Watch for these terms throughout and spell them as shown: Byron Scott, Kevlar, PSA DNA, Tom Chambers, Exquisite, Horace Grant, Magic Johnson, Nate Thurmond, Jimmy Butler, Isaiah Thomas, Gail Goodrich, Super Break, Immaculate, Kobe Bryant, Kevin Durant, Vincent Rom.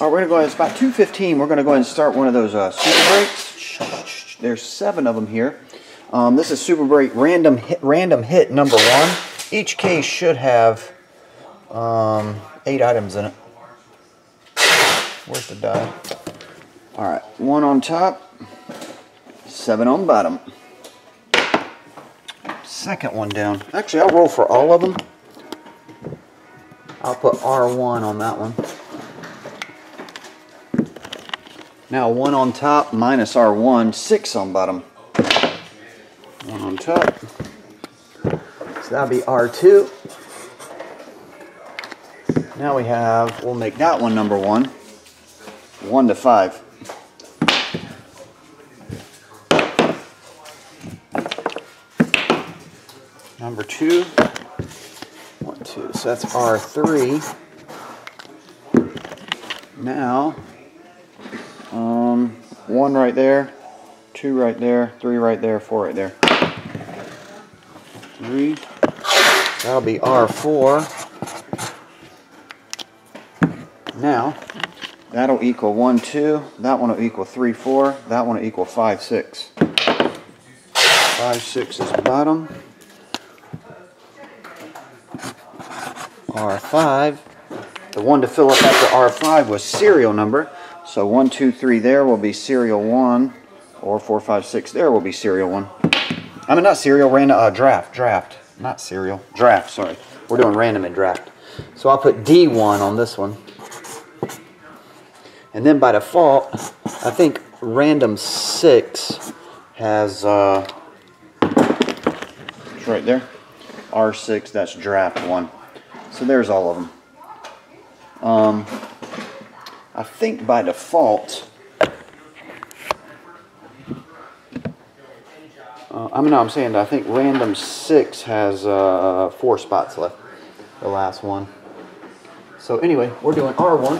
All right, we're gonna go ahead, it's about 2:15. We're gonna go ahead and start one of those super breaks. There's 7 of them here. This is super break random hit number 1. Each case should have 8 items in it. Where's the die? All right, 1 on top, 7 on bottom. Second one down. Actually, I'll roll for all of them. I'll put R1 on that one. Now 1 on top minus R1, 6 on bottom. 1 on top. So that'll be R2. Now we have, we'll make that one number 1. 1 to 5. Number 2. 1, 2. So that's R3. Now, 1 right there, 2 right there, 3 right there, 4 right there. 3. That'll be R4. Now, that'll equal 1, 2. That one will equal 3, 4. That one will equal 5, 6. 5, 6 is bottom. R5. The one to fill up after R5 was serial number. So 1, 2, 3 there will be serial 1, or 4, 5, 6 there will be serial 1. I mean, not serial, random, draft. Not serial, draft, sorry. We're doing random and draft. So I'll put D1 on this one. And then by default, I think random 6 has, it's right there. R6, that's draft 1. So there's all of them. I think by default, I think random 6 has 4 spots left, the last one. So anyway, we're doing R1,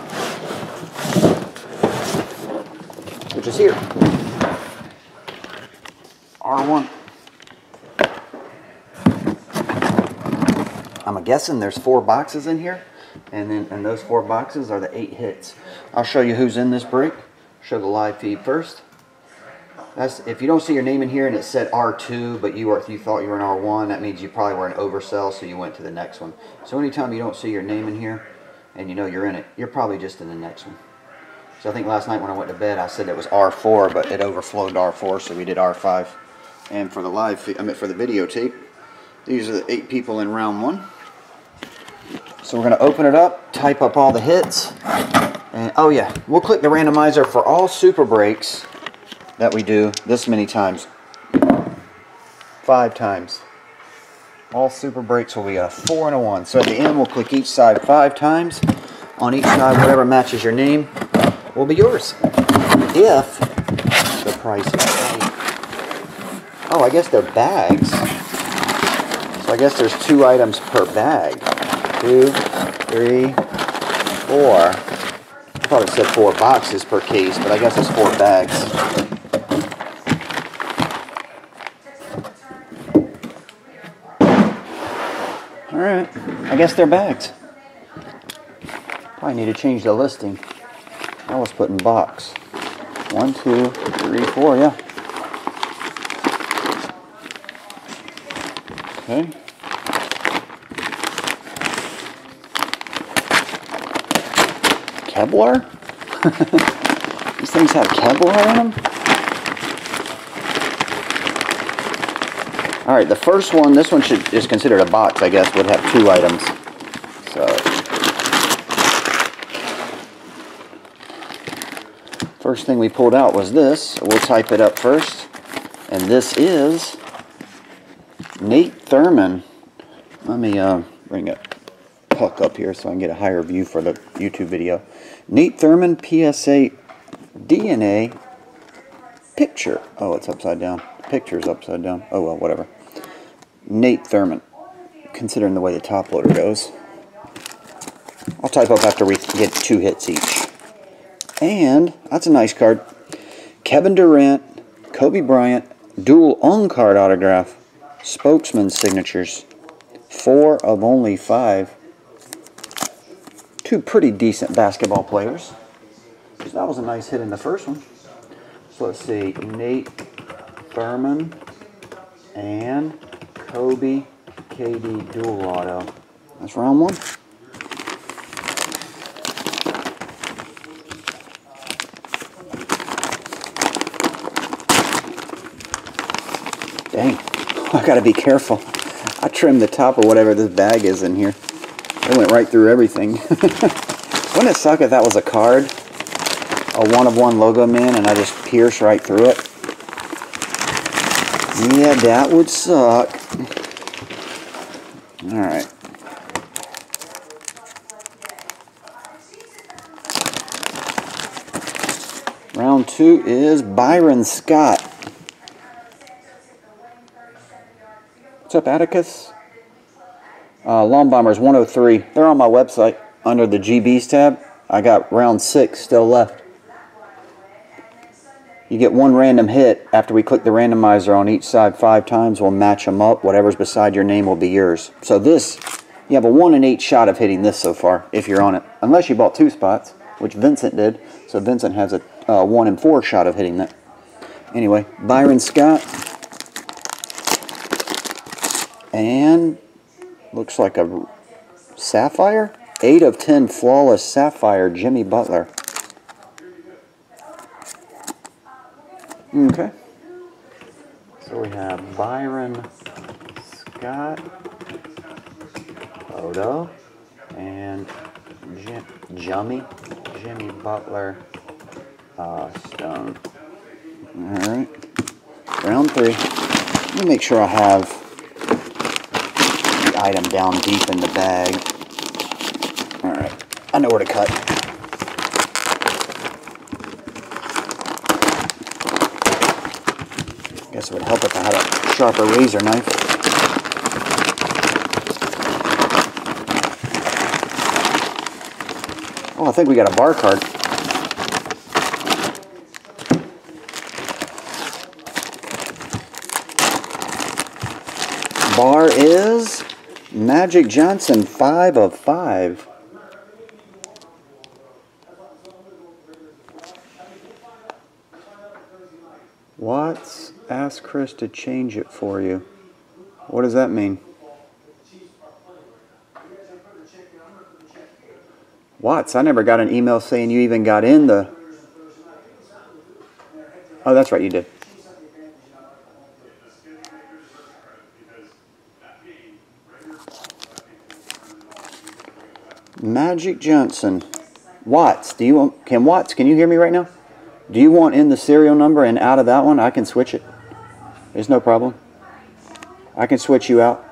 which is here. R1. I'm guessing there's 4 boxes in here, and those 4 boxes are the 8 hits. I'll show you who's in this break. Show the live feed first. That's if you don't see your name in here and it said R2, but you thought you were in R1, that means you probably were an oversell, so you went to the next one. So anytime you don't see your name in here and you know you're in it, you're probably just in the next one. So I think last night when I went to bed, I said it was R4, but it overflowed to R4, so we did R5. And for the live feed, I mean for the videotape, these are the 8 people in round 1. So we're going to open it up, type up all the hits, and oh yeah, we'll click the randomizer for all super breaks that we do this many times. 5 times. All super breaks will be a 4 and a 1. So at the end, we'll click each side 5 times. On each side, whatever matches your name will be yours, if the price is right. Oh, I guess they're bags. So I guess there's 2 items per bag. 2, 3, 4. I thought it said 4 boxes per case, but I guess it's 4 bags. Alright, I guess they're bags. Probably need to change the listing. I was putting box. 1, 2, 3, 4, yeah. Okay. Kevlar? These things have Kevlar in them? Alright, the first one, this one is considered a box, I guess, would have 2 items. So, first thing we pulled out was this. We'll type it up first. And this is Nate Thurmond. Let me bring it puck up here so I can get a higher view for the YouTube video. Nate Thurmond PSA DNA picture. Oh, it's upside down. The picture's upside down. Oh, well, whatever. Nate Thurmond, considering the way the top loader goes. I'll type up after we get 2 hits each. And that's a nice card. Kevin Durant, Kobe Bryant, dual on-card autograph, spokesman signatures. 4 of only 5. 2 pretty decent basketball players. So that was a nice hit in the first one. So let's see, Nate Thurmond and Kobe KD dual auto. That's round one. Dang, I gotta be careful. I trimmed the top of whatever this bag is in here. It went right through everything. Wouldn't it suck if that was a card? A one-of-one logo man, and I just pierce right through it? Yeah, that would suck. Alright. Round two is Byron Scott. What's up, Atticus? Lawn Bombers 103. They're on my website under the GBs tab. I got round six still left. You get one random hit after we click the randomizer on each side 5 times. We'll match them up. Whatever's beside your name will be yours. So this, you have a 1 in 8 shot of hitting this so far if you're on it. Unless you bought 2 spots, which Vincent did. So Vincent has a 1 in 4 shot of hitting that. Anyway, Byron Scott. And looks like a sapphire. 8 of 10 flawless sapphire, Jimmy Butler. Okay. So we have Byron Scott, Odo, and Jimmy Butler Stone. Alright. Round three. Let me make sure I have item down deep in the bag. Alright, I know where to cut. I guess it would help if I had a sharper razor knife. Oh, I think we got a bar card. Bar is Magic Johnson, 5 of 5. Watts, ask Chris to change it for you. What does that mean? Watts, I never got an email saying you even got in the... Oh, that's right, you did. Magic Johnson. Watts, do you want, can you hear me right now? Do you want in the serial number and out of that one? I can switch it. There's no problem. I can switch you out.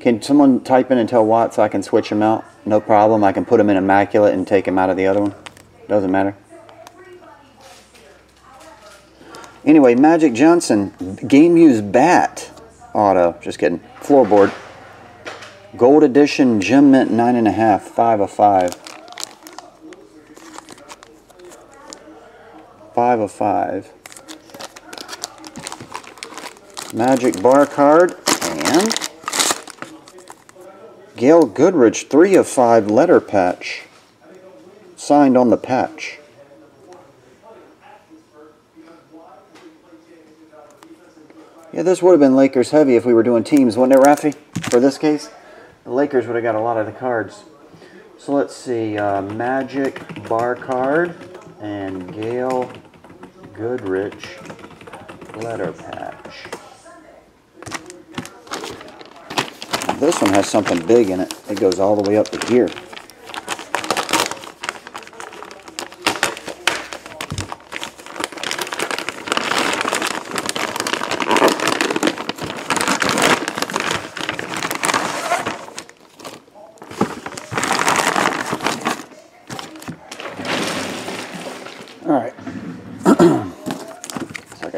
Can someone type in and tell Watts I can switch him out? No problem. I can put him in Immaculate and take him out of the other one. Doesn't matter. Anyway, Magic Johnson, game used bat auto. Just kidding. Floorboard. Gold edition Gem Mint 9.5, 5 of 5. 5 of 5. Magic bar card and Gail Goodrich 3 of 5 letter patch. Signed on the patch. Yeah, this would have been Lakers heavy if we were doing teams, wouldn't it, Raffy? For this case? The Lakers would have got a lot of the cards. So let's see, Magic bar card and Gail Goodrich letter patch. This one has something big in it. It goes all the way up to here.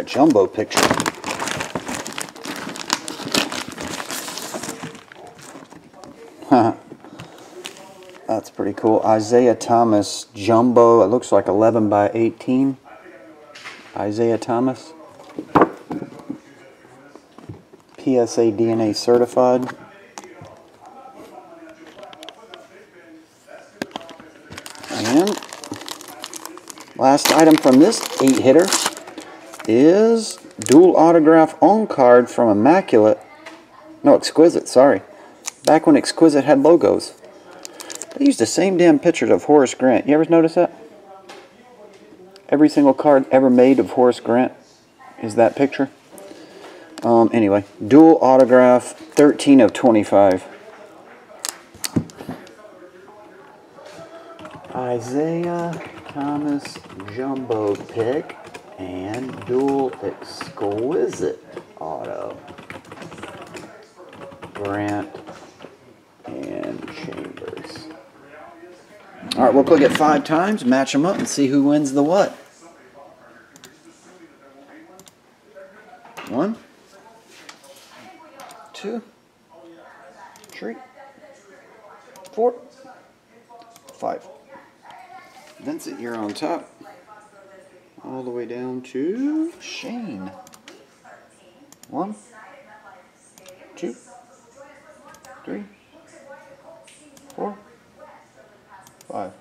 Jumbo picture. That's pretty cool. Isaiah Thomas jumbo. It looks like 11 by 18. Isaiah Thomas. PSA DNA certified. And Last item from this 8-hitter is dual autograph on card from Immaculate. No, Exquisite, sorry. Back when Exquisite had logos. They used the same damn pictures of Horace Grant. You ever notice that? Every single card ever made of Horace Grant is that picture. Anyway, dual autograph, 13 of 25. Isaiah Thomas jumbo pick and dual Exquisite auto. Grant and Chambers. All right, we'll click it 5 times, match them up, and see who wins the what. 1, 2, 3, 4, 5. That's it, you're on top. All the way down to Shane. 1, 2, 3, 4, 5.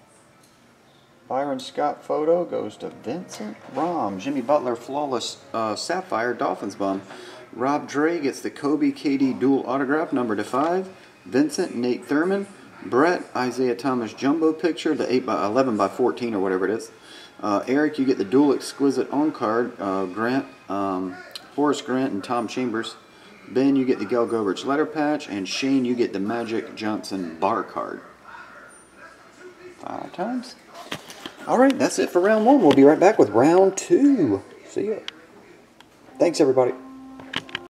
Byron Scott photo goes to Vincent Rom. Jimmy Butler flawless sapphire Dolphins bomb. Rob Dre gets the Kobe KD dual autograph number to 5. Vincent, Nate Thurmond. Brett, Isaiah Thomas jumbo picture, the 8 by 11 by 14 or whatever it is. Eric, you get the dual Exquisite on card. Grant, Horace Grant, and Tom Chambers. Ben, you get the Gail Goodrich letter patch, and Shane, you get the Magic Johnson bar card. 5 times. All right, that's it for round 1. We'll be right back with round 2. See ya. Thanks, everybody.